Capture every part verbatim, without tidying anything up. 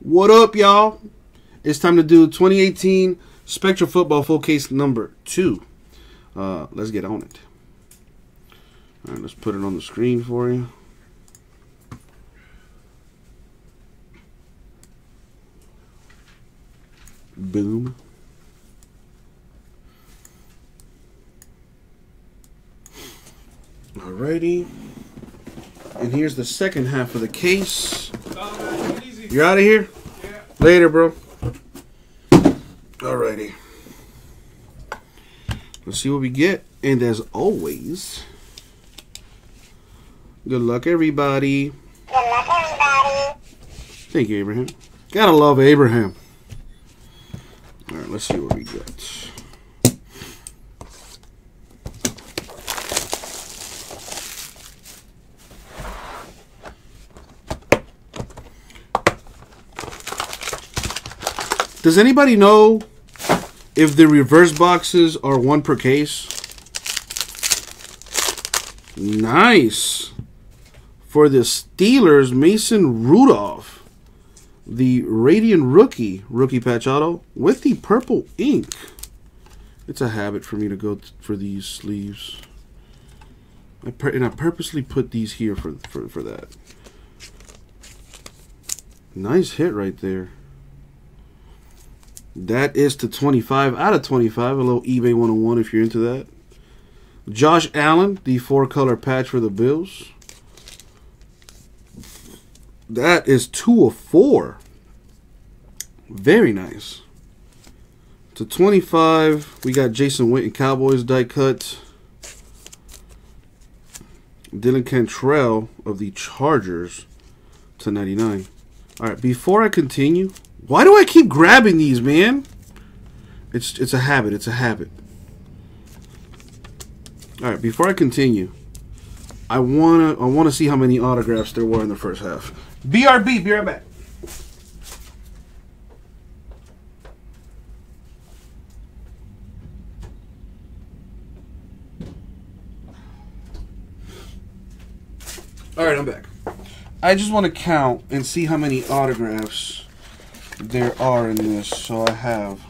What up, y'all? It's time to do twenty eighteen Spectra Football Full Case number two. Uh, let's get on it. All right, let's put it on the screen for you. Boom. Alrighty. And here's the second half of the case. You're out of here? Yeah. Later, bro. Alrighty. Let's see what we get. And as always, good luck, everybody. Good luck, everybody. Thank you, Abraham. Gotta love Abraham. Alright, let's see what we get. Does anybody know if the reverse boxes are one per case? Nice. For the Steelers, Mason Rudolph, the Radiant Rookie, Rookie Patch Auto, with the purple ink. It's a habit for me to go th for these sleeves. I per and I purposely put these here for, for, for that. Nice hit right there. That is to twenty-five out of twenty-five, a little eBay one oh one if you're into that. Josh Allen, the four-color patch for the Bills. That is two of four. Very nice. To twenty-five, we got Jason Witten, Cowboys, die cut. Dylan Cantrell of the Chargers to ninety-nine. All right, before I continue... Why do I keep grabbing these, man? It's it's a habit. It's a habit. All right. Before I continue, I wanna I wanna see how many autographs there were in the first half. B R B. Be right back. All right. I'm back. I just want to count and see how many autographs there are in this. So I have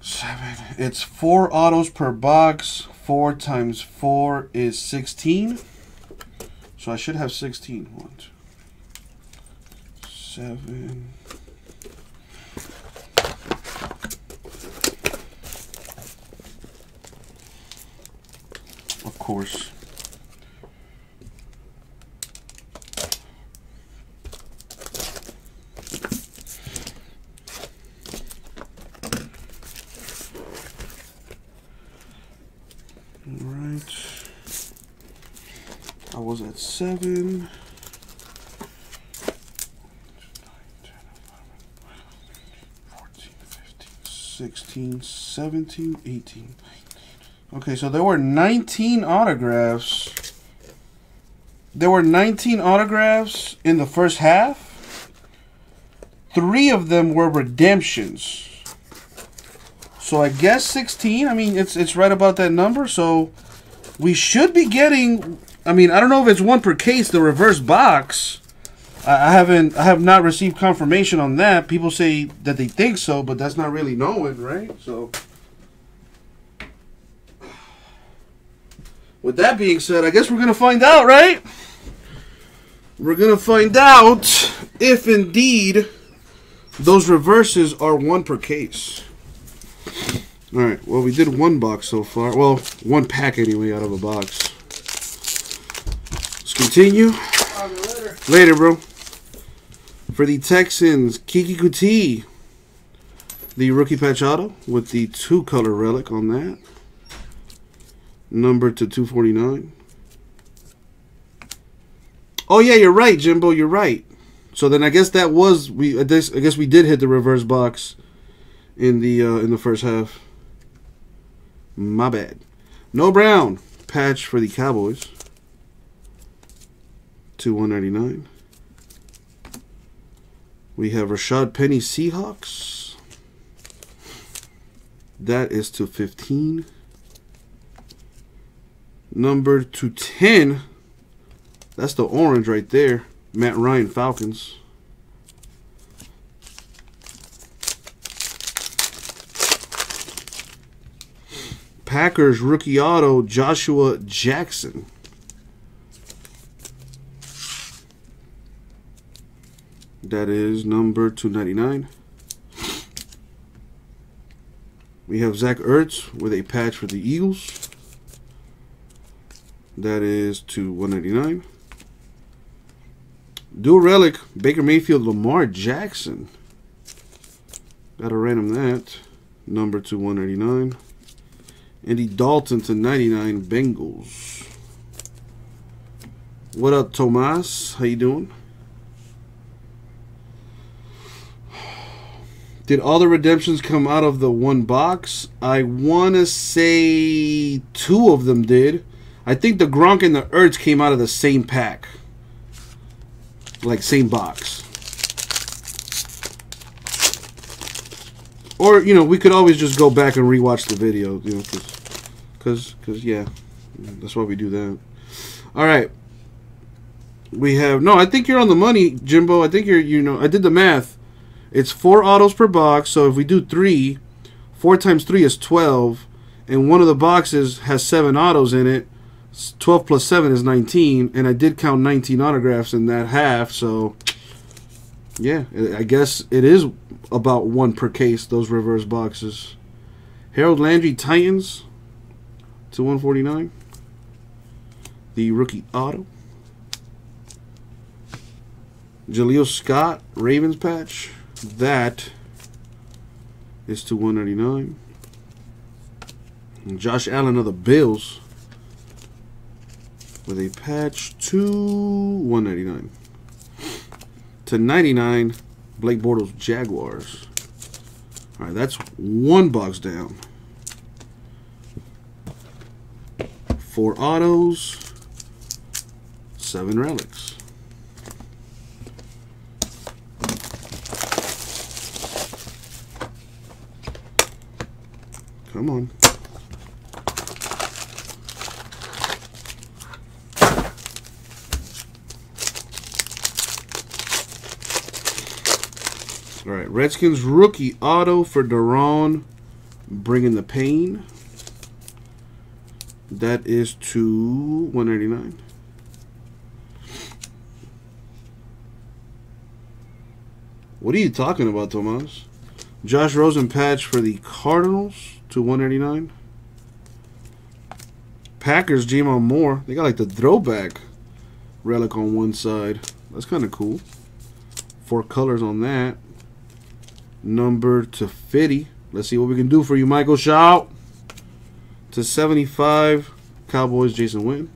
seven. It's four autos per box. Four times four is sixteen. So I should have sixteen. One, two, seven. Of course. Seven. fourteen, fifteen, sixteen, seventeen, eighteen, nineteen. Okay, so there were nineteen autographs. There were nineteen autographs in the first half. Three of them were redemptions. So I guess sixteen. I mean, it's it's right about that number. So we should be getting... I mean, I don't know if it's one per case, the reverse box. I haven't, I have not received confirmation on that. People say that they think so, but that's not really knowing, right? So, with that being said, I guess we're going to find out, right? We're going to find out if indeed those reverses are one per case. All right, well, we did one box so far. Well, one pack anyway out of a box. Continue. Later. Later, bro. For the Texans, Keke Coutee, the rookie patch auto with the two-color relic on that. Number to two forty-nine. Oh yeah, you're right, Jimbo. You're right. So then I guess that was we. I guess, I guess we did hit the reverse box in the uh, in the first half. My bad. No Brown patch for the Cowboys. To one ninety-nine. We have Rashad Penny, Seahawks. That is to fifteen. Number to ten. That's the orange right there. Matt Ryan, Falcons. Packers, rookie auto, Joshua Jackson. That is number two ninety-nine. We have Zach Ertz with a patch for the Eagles. That is two one ninety-nine. Dual relic, Baker Mayfield, Lamar Jackson. Got a random that. Number two one ninety-nine. Andy Dalton to ninety-nine, Bengals. What up, Tomas? How you doing? Did all the redemptions come out of the one box? I want to say two of them did. I think the Gronk and the Ertz came out of the same pack. Like, same box. Or, you know, we could always just go back and rewatch the video, you know, because, because, yeah, that's why we do that. All right. We have, no, I think you're on the money, Jimbo. I think you're, you know, I did the math. It's four autos per box, so if we do three, four times three is twelve, and one of the boxes has seven autos in it. twelve plus seven is nineteen, and I did count nineteen autographs in that half, so... Yeah, I guess it is about one per case, those reverse boxes. Harold Landry, Titans to one forty-nine. The rookie auto. Jaleel Scott, Ravens patch. That is to one ninety-nine. And Josh Allen of the Bills with a patch to one ninety-nine. To ninety-nine, Blake Bortles, Jaguars. All right, that's one box down. Four autos, seven relics. Come on. All right, Redskins rookie auto for Da'Ron, bringing the pain. That is to one ninety-nine. What are you talking about, Tomas? Josh Rosen patch for the Cardinals to one ninety-nine. Packers, J'Mon Moore. They got like the throwback relic on one side. That's kind of cool. Four colors on that. Number to fifty. Let's see what we can do for you, Michael. Shout to seventy-five. Cowboys, Jason Witten.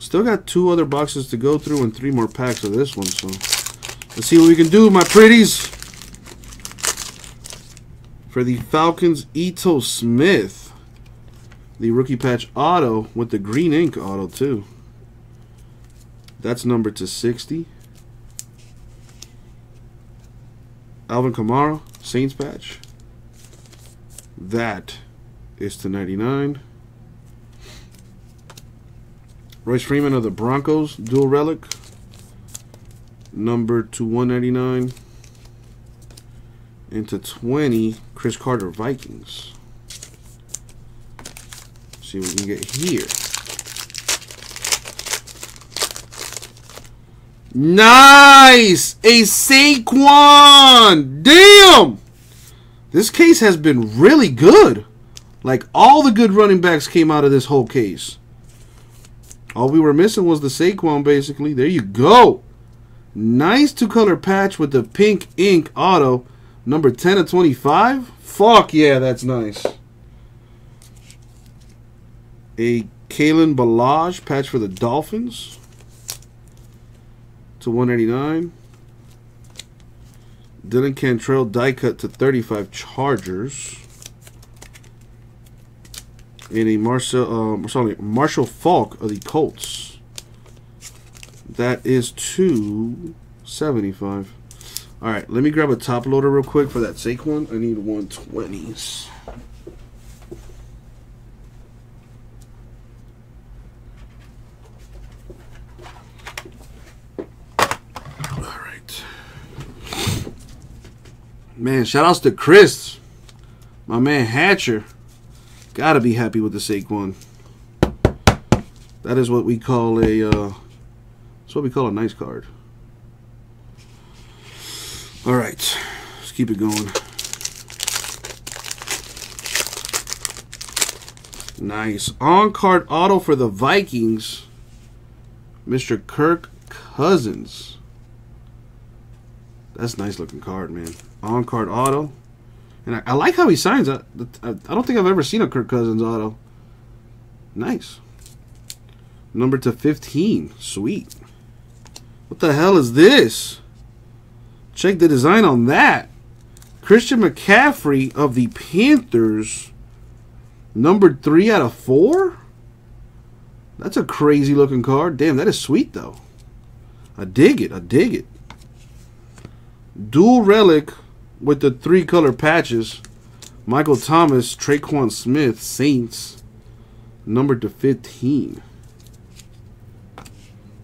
Still got two other boxes to go through and three more packs of this one. So let's see what we can do, my pretties. For the Falcons, Ito Smith. The rookie patch auto with the green ink auto too. That's number to sixty. Alvin Kamara, Saints patch. That is to ninety-nine. Royce Freeman of the Broncos, dual relic. Number to one ninety-nine. And to twenty, Chris Carter, Vikings. Let's see what we can get here. Nice! A Saquon! Damn! This case has been really good. Like, all the good running backs came out of this whole case. All we were missing was the Saquon, basically. There you go. Nice two-color patch with the pink ink auto. Number ten of twenty-five. Fuck yeah, that's nice. A Kalen Balazs patch for the Dolphins. To one eighty-nine. Dylan Cantrell die cut to thirty-five, Chargers. And a Marcel, uh, sorry, Marshall Faulk of the Colts. That is to seventy-five. All right, let me grab a top loader real quick for that Saquon. I need one twenties. Man, shout outs to Chris. My man Hatcher. Gotta be happy with the Saquon. That is what we call a uh that's what we call a nice card. All right, let's keep it going. Nice. On-card auto for the Vikings, Mister Kirk Cousins. That's a nice-looking card, man. On-card auto. And I, I like how he signs. I, I, I don't think I've ever seen a Kirk Cousins auto. Nice. Number to fifteen. Sweet. What the hell is this? Check the design on that. Christian McCaffrey of the Panthers. Numbered three out of four? That's a crazy looking card. Damn, that is sweet though. I dig it. I dig it. Dual relic with the three color patches. Michael Thomas, Traquan Smith, Saints. Numbered to fifteen.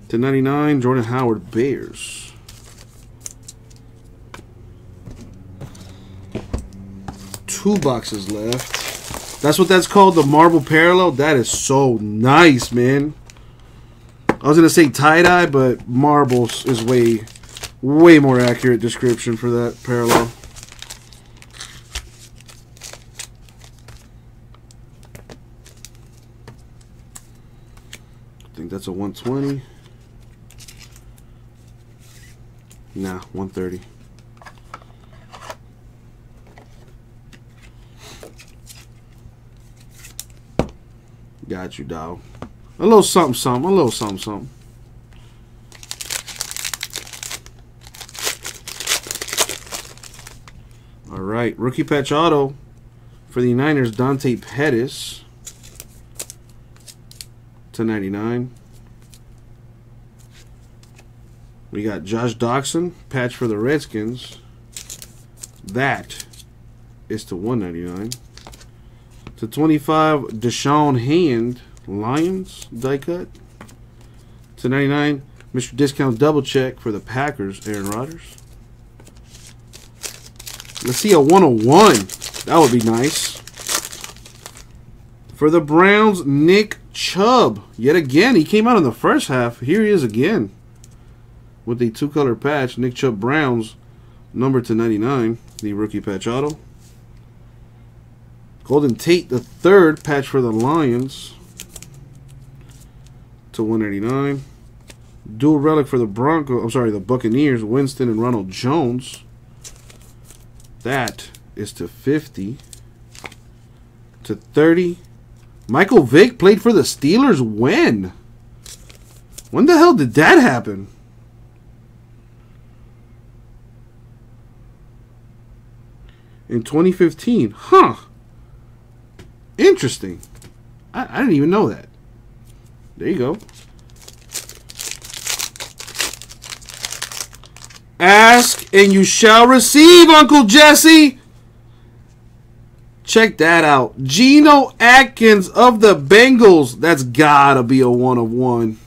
to ninety-nine, Jordan Howard, Bears. Two boxes left. That's what that's called, the marble parallel. That is so nice, man. I was gonna say tie-dye, but marbles is way way more accurate description for that parallel. I think that's a one twenty. Nah, one thirty. Got you, dog. A little something, something. A little something, something. All right. Rookie patch auto for the Niners, Dante Pettis. to ninety-nine. We got Josh Doxson, patch for the Redskins. That is to one ninety-nine. to twenty-five, Deshaun Hand, Lions, die cut. to ninety-nine, Mister Discount Double Check for the Packers, Aaron Rodgers. Let's see a one oh one. That would be nice. For the Browns, Nick Chubb. Yet again, he came out in the first half. Here he is again with a two-color patch. Nick Chubb Browns, number to ninety-nine, the rookie patch auto. Golden Tate, the third patch for the Lions, to one eighty-nine. Dual relic for the Broncos. I'm sorry, the Buccaneers. Winston and Ronald Jones. That is to fifty. to thirty. Michael Vick played for the Steelers. When? When the hell did that happen? In twenty fifteen. Huh. Interesting. I, I didn't even know that. There you go. Ask and you shall receive, Uncle Jesse. Check that out. Geno Atkins of the Bengals. That's gotta be a one of one.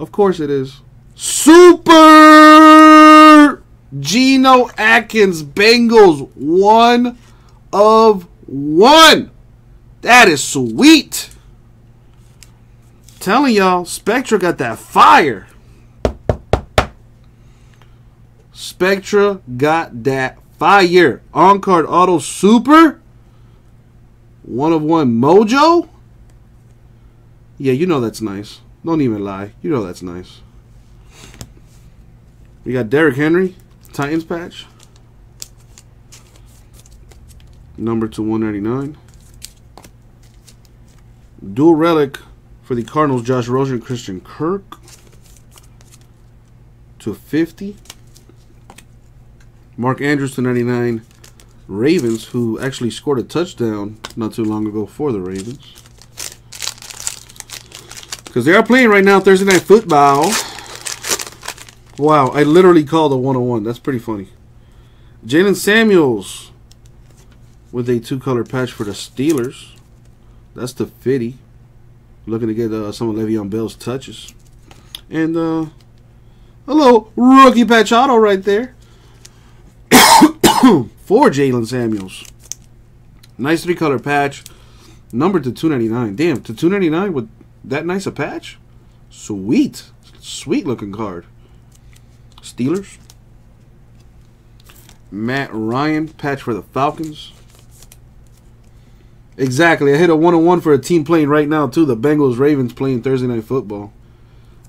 Of course it is. Super Geno Atkins Bengals, one of one. That is sweet. I'm telling y'all, Spectra got that fire. Spectra got that fire. On card auto super. One of one mojo. Yeah, you know that's nice. Don't even lie. You know that's nice. We got Derrick Henry, Titans patch. Number to one ninety-nine. Dual relic for the Cardinals, Josh Rosen, Christian Kirk. to fifty. Mark Andrews to ninety-nine. Ravens, who actually scored a touchdown not too long ago for the Ravens. Because they are playing right now Thursday Night Football. Wow, I literally called a one oh one. That's pretty funny. Jalen Samuels with a two-color patch for the Steelers. That's the fifty. Looking to get uh, some of Le'Veon Bell's touches. And uh, a little rookie patch auto right there for Jalen Samuels. Nice three-color patch. Numbered to two ninety-nine. Damn, to two ninety-nine with that nice a patch? Sweet. Sweet-looking card. Steelers. Matt Ryan, patch for the Falcons. Exactly. I hit a one oh one for a team playing right now, too. The Bengals Ravens playing Thursday Night Football.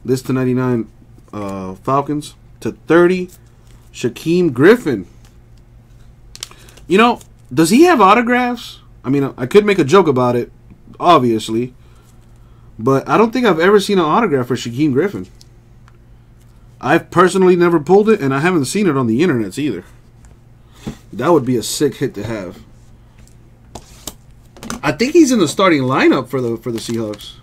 This to ninety-nine uh, Falcons. To thirty, Shaquem Griffin. You know, does he have autographs? I mean, I could make a joke about it, obviously. But I don't think I've ever seen an autograph for Shaquem Griffin. I've personally never pulled it, and I haven't seen it on the internets either. That would be a sick hit to have. I think he's in the starting lineup for the for the Seahawks.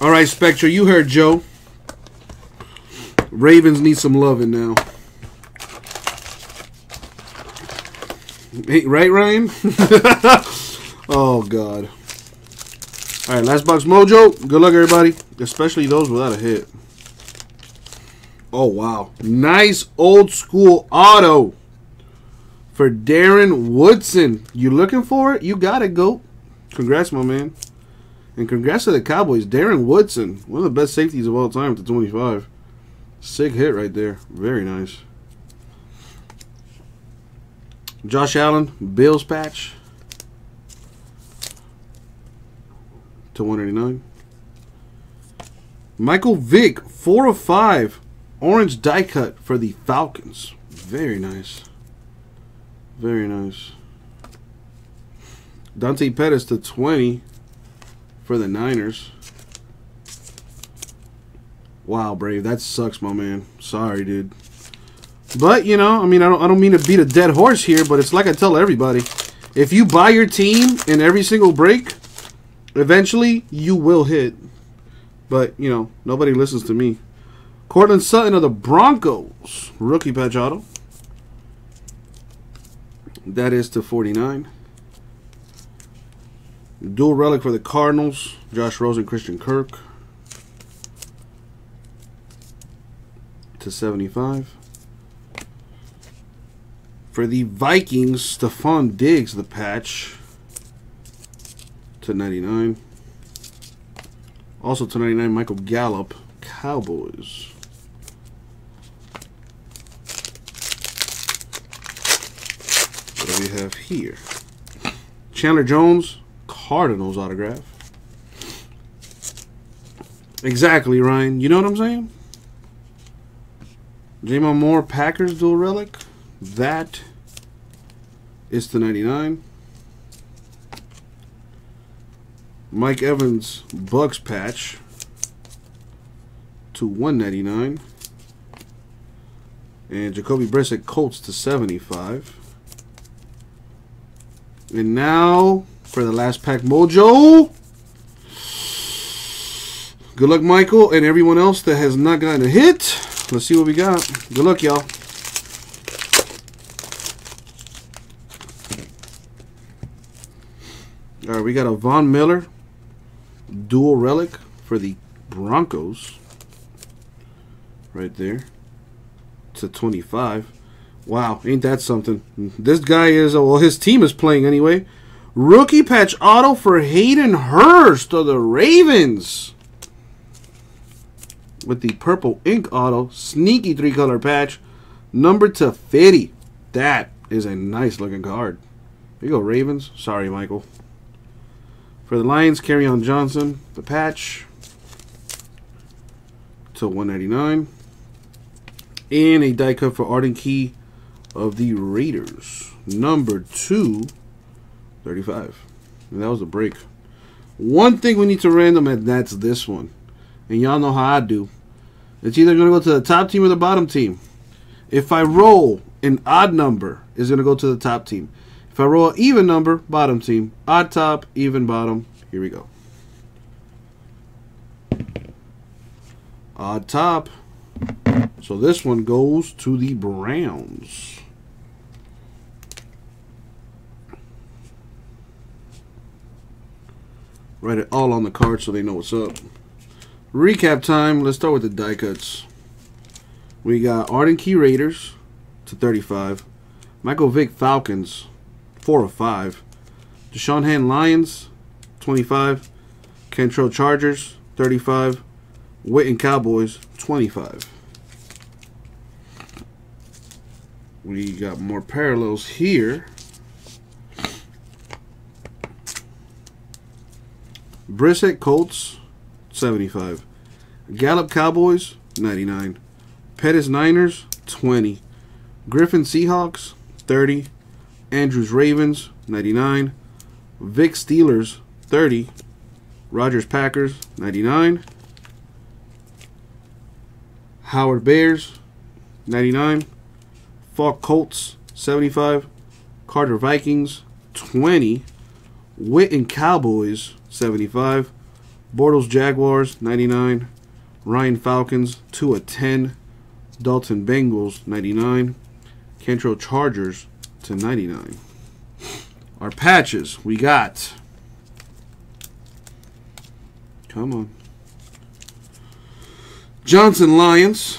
All right, Spectra, you heard Joe. Ravens need some loving now. Hey, right, Ryan? Oh, God. All right, last box mojo. Good luck, everybody, especially those without a hit. Oh, wow. Nice old school auto for Darren Woodson. You looking for it? You got it, go. Congrats, my man. And congrats to the Cowboys. Darren Woodson, one of the best safeties of all time to twenty-five. Sick hit right there. Very nice. Josh Allen, Bills patch. To one eighty-nine. Michael Vick, four of five. Orange die cut for the Falcons. Very nice. Very nice. Dante Pettis to twenty for the Niners. Wow, Brave, that sucks, my man. Sorry, dude. But, you know, I mean, I don't I don't mean to beat a dead horse here, but it's like I tell everybody. If you buy your team in every single break, eventually you will hit. But, you know, nobody listens to me. Courtland Sutton of the Broncos. Rookie patch auto. That is to forty-nine. Dual relic for the Cardinals. Josh Rosen, Christian Kirk. To seventy-five. For the Vikings, Stephon Diggs, the patch. To ninety-nine. Also to ninety-nine, Michael Gallup, Cowboys. What do we have here? Chandler Jones, Cardinals autograph. Exactly, Ryan. You know what I'm saying? J'Mon Moore, Packers dual relic. That is to ninety-nine. Mike Evans, Bucks patch. To one ninety-nine. And Jacoby Brissett, Colts to seventy-five. And now for the last pack mojo. Good luck, Michael, and everyone else that has not gotten a hit. Let's see what we got. Good luck, y'all. All right, we got a Von Miller dual relic for the Broncos. Right there. To twenty-five. Wow, ain't that something? This guy is, well, his team is playing anyway. Rookie patch auto for Hayden Hurst of the Ravens. With the purple ink auto, sneaky three-color patch, number to fifty. That is a nice-looking card. There you go, Ravens. Sorry, Michael. For the Lions, Kerryon Johnson, the patch to one ninety-nine. And a die cut for Arden Key of the Raiders, number to thirty-five. And that was a break. One thing we need to random, and that's this one. And y'all know how I do. It's either going to go to the top team or the bottom team. If I roll an odd number, it's going to go to the top team. If I roll an even number, bottom team. Odd top, even bottom. Here we go. Odd top. So this one goes to the Browns. Write it all on the card so they know what's up. Recap time. Let's start with the die cuts. We got Arden Key Raiders to thirty-five. Michael Vick Falcons four of five. Deshaun Hand Lions twenty-five. Cantrell Chargers thirty-five. Witten Cowboys twenty-five. We got more parallels here. Brissett Colts seventy-five. Gallup Cowboys ninety-nine. Pettis Niners twenty. Griffin Seahawks thirty. Andrews Ravens ninety-nine. Vick Steelers thirty. Rodgers Packers ninety-nine. Howard Bears ninety-nine. Falk Colts seventy-five. Carter Vikings twenty. Witten Cowboys seventy-five. Bortles Jaguars ninety-nine. Ryan Falcons two of ten. Dalton Bengals ninety-nine. Cantrell Chargers to ninety-nine. Our patches we got. Come on. Johnson Lions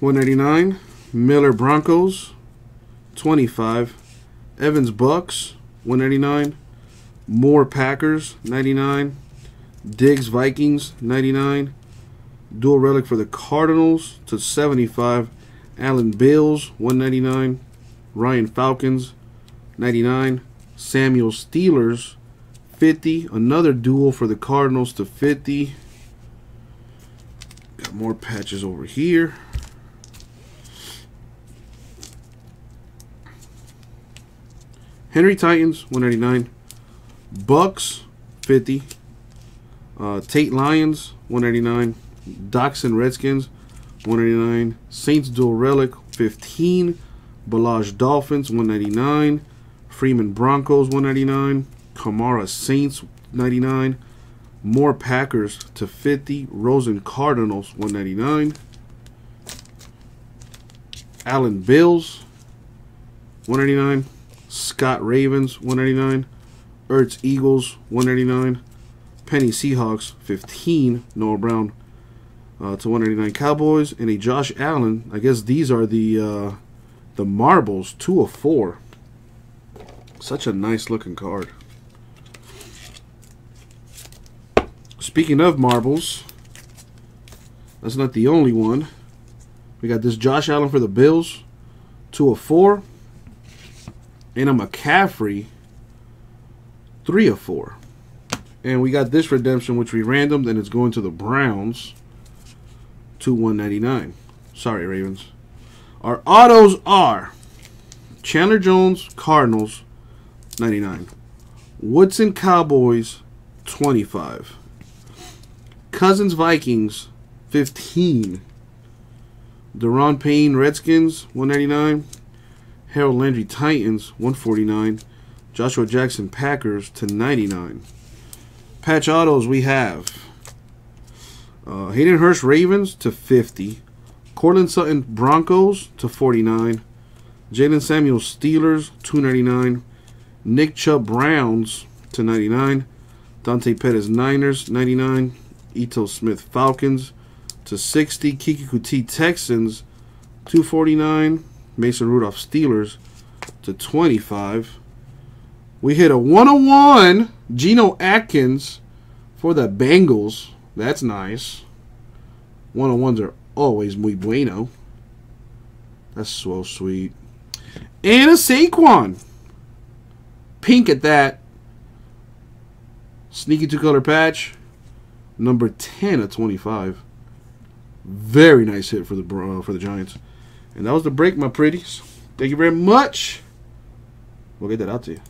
one ninety-nine. Miller Broncos twenty-five. Evans Bucks one ninety-nine. Moore Packers ninety-nine. Diggs Vikings ninety-nine. Dual relic for the Cardinals to seventy-five. Allen Bills one ninety-nine. Ryan Falcons ninety-nine. Samuel Steelers fifty. Another dual for the Cardinals to fifty. Got more patches over here. Henry Titans one ninety-nine. Bucks fifty. Uh, Tate Lions one ninety-nine. Dachshund Redskins one ninety-nine. Saints dual relic fifteen. Balazs Dolphins one ninety-nine. Freeman Broncos one ninety-nine. Kamara Saints ninety-nine. Moore Packers to fifty. Rosen Cardinals one ninety-nine. Allen Bills one ninety-nine. Scott Ravens one ninety-nine. Ertz Eagles one ninety-nine. Penny Seahawks fifteen. Noah Brown Uh, to one ninety-nine Cowboys, and a Josh Allen. I guess these are the uh, the marbles, two of four. Such a nice looking card. Speaking of marbles, that's not the only one. We got this Josh Allen for the Bills, two of four, and a McCaffrey, three of four, and we got this redemption which we randomed, and it's going to the Browns. to one ninety-nine. Sorry, Ravens. Our autos are Chandler Jones, Cardinals, ninety-nine. Woodson, Cowboys, twenty-five. Cousins, Vikings, fifteen. Da'Ron Payne, Redskins, one ninety-nine. Harold Landry, Titans, one forty-nine. Joshua Jackson, Packers, to ninety-nine. Patch autos we have. Uh, Hayden Hurst Ravens to fifty. Courtland Sutton Broncos to forty-nine. Jalen Samuels Steelers two ninety-nine. Nick Chubb Browns to ninety-nine. Dante Pettis Niners ninety-nine. Ito Smith Falcons to sixty. Keke Coutee Texans two forty-nine. Mason Rudolph Steelers to twenty-five. We hit a one oh one Geno Atkins for the Bengals. That's nice. one oh ones are always muy bueno. That's so sweet. And a Saquon. Pink at that. Sneaky two-color patch. Number ten of twenty-five. Very nice hit for the, uh, for the Giants. And that was the break, my pretties. Thank you very much. We'll get that out to you.